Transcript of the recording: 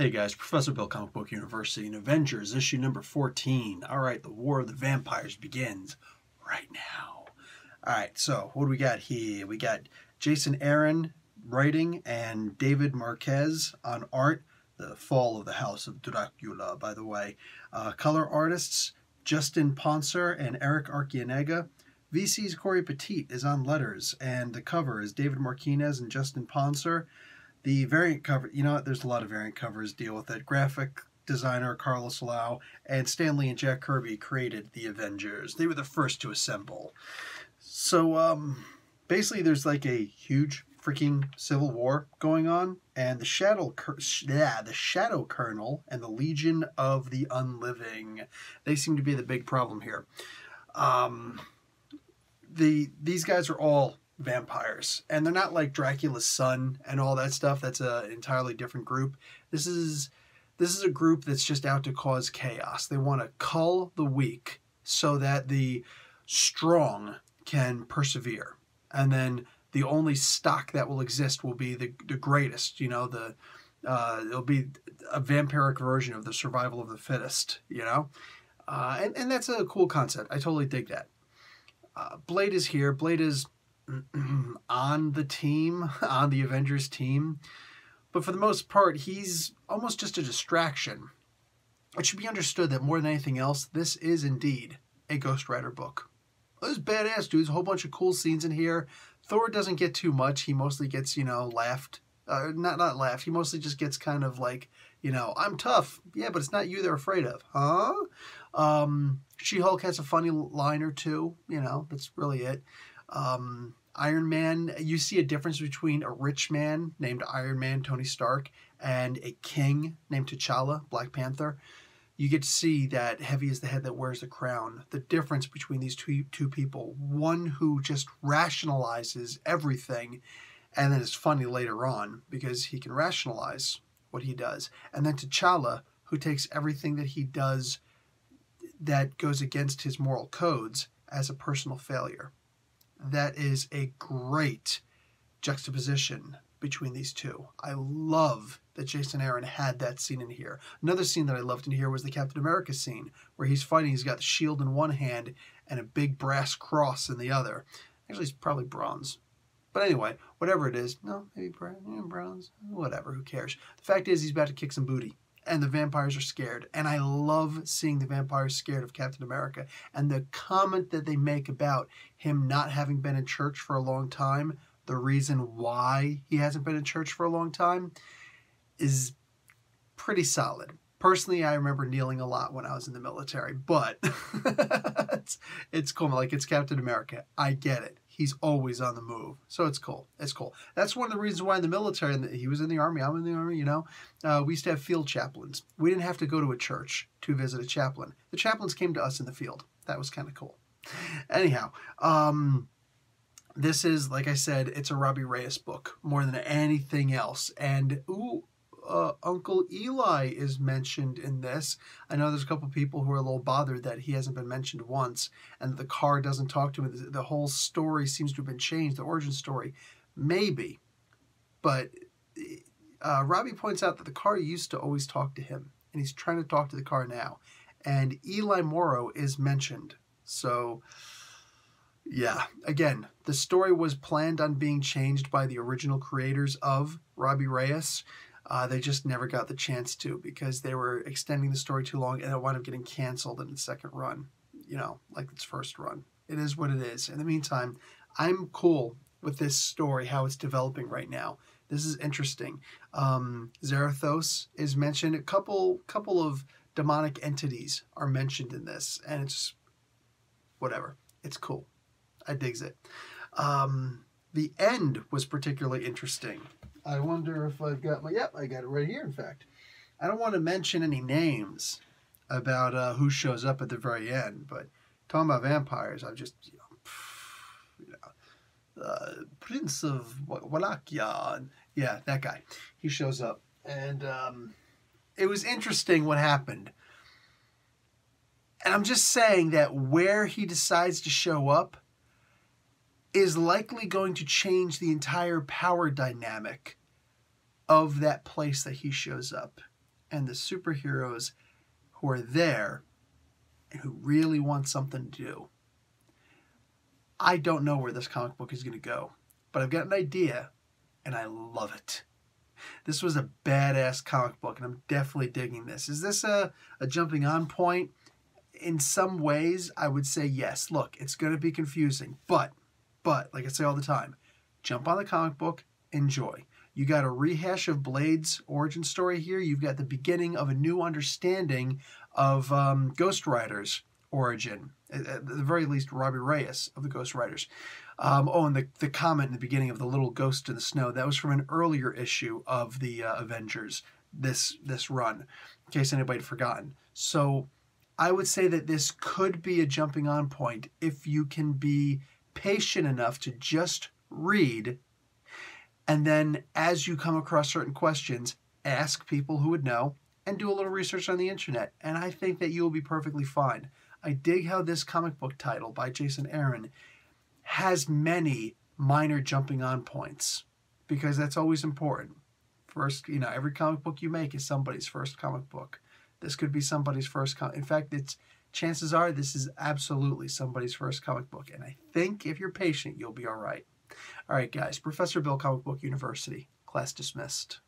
Hey guys, Professor Bill, Comic Book University, and Avengers, issue number 14. All right, the War of the Vampires begins right now. All right, so what do we got here? We got Jason Aaron writing and David Marquez on art, The Fall of the House of Dracula, by the way. Color artists, Justin Ponser and Eric Arcieniega. VC's Corey Petit is on letters, and the cover is David Marquez and Justin Ponser. The variant cover, you know what, there's a lot of variant covers, deal with it. Graphic designer Carlos Lau and Stan Lee and Jack Kirby created the Avengers. They were the first to assemble. So basically there's like a huge freaking civil war going on, and the Shadow Colonel and the Legion of the Unliving, they seem to be the big problem here. These guys are all vampires, and they're not like Dracula's son and all that stuff. That's an entirely different group. This is a group that's just out to cause chaos. They want to cull the weak so that the strong can persevere, and then the only stock that will exist will be the greatest. You know, it'll be a vampiric version of the survival of the fittest. You know, and that's a cool concept. I totally dig that. Blade is here. Blade is on the team, on the Avengers team, but for the most part he's almost just a distraction. It should be understood that more than anything else, this is indeed a Ghost Rider book. This is badass, dude. There's a whole bunch of cool scenes in here. Thor doesn't get too much. He mostly gets, you know, laughed. Not laughed. He mostly just gets kind of like, you know, I'm tough. Yeah, but it's not you they're afraid of, huh? She-Hulk has a funny line or two. You know, that's really it. Iron Man, you see a difference between a rich man named Iron Man, Tony Stark, and a king named T'Challa, Black Panther. You get to see that heavy is the head that wears the crown. The difference between these two people, one who just rationalizes everything, and then it's funny later on because he can rationalize what he does. And then T'Challa, who takes everything that he does that goes against his moral codes as a personal failure. That is a great juxtaposition between these two. I love that Jason Aaron had that scene in here. Another scene that I loved in here was the Captain America scene, where he's fighting. He's got the shield in one hand and a big brass cross in the other. Actually, it's probably bronze. But anyway, whatever it is. No, maybe bronze. Whatever, who cares? The fact is, he's about to kick some booty. And the vampires are scared. And I love seeing the vampires scared of Captain America. And the comment that they make about him not having been in church for a long time, the reason why he hasn't been in church for a long time, is pretty solid. Personally, I remember kneeling a lot when I was in the military. But it's cool. Like, it's Captain America. I get it. He's always on the move. So it's cool. It's cool. That's one of the reasons why in the military, and he was in the Army, I'm in the Army, you know, we used to have field chaplains. We didn't have to go to a church to visit a chaplain. The chaplains came to us in the field. That was kind of cool. Anyhow, this is, like I said, it's a Robbie Reyes book more than anything else. And, ooh, Uncle Eli is mentioned in this. I know there's a couple people who are a little bothered that he hasn't been mentioned once, and the car doesn't talk to him. The whole story seems to have been changed, the origin story. Maybe. But Robbie points out that the car used to always talk to him, and he's trying to talk to the car now. And Eli Morrow is mentioned. So, yeah. Again, the story was planned on being changed by the original creators of Robbie Reyes. They just never got the chance to because they were extending the story too long, and it wound up getting canceled in its second run, you know, like its first run. It is what it is. In the meantime, I'm cool with this story, how it's developing right now. This is interesting. Zarathos is mentioned. A couple of demonic entities are mentioned in this, and it's whatever. It's cool. I digs it. The end was particularly interesting. I wonder if I've got my... Yep, I got it right here, in fact. I don't want to mention any names about who shows up at the very end, but talking about vampires, I've just... Prince of Wallachia. Yeah, that guy. He shows up. And it was interesting what happened. And I'm just saying that where he decides to show up is likely going to change the entire power dynamic of that place that he shows up. and the superheroes who are there and who really want something to do. I don't know where this comic book is going to go, but I've got an idea, and I love it. This was a badass comic book, and I'm definitely digging this. Is this a jumping on point? In some ways, I would say yes. Look, it's going to be confusing, but, like I say all the time, jump on the comic book, enjoy. You got a rehash of Blade's origin story here. You've got the beginning of a new understanding of Ghost Rider's origin. At the very least, Robbie Reyes of the Ghost Riders. And the comment in the beginning of the little ghost in the snow, that was from an earlier issue of the Avengers, this run, in case anybody had forgotten. So I would say that this could be a jumping on point if you can be patient enough to just read. And then as you come across certain questions, ask people who would know and do a little research on the internet. And I think that you will be perfectly fine. I dig how this comic book title by Jason Aaron has many minor jumping on points, because that's always important. First, you know, every comic book you make is somebody's first comic book. This could be somebody's first comic. In fact, chances are this is absolutely somebody's first comic book. And I think if you're patient, you'll be all right. All right, guys, Professor Bill, Comic Book University, class dismissed.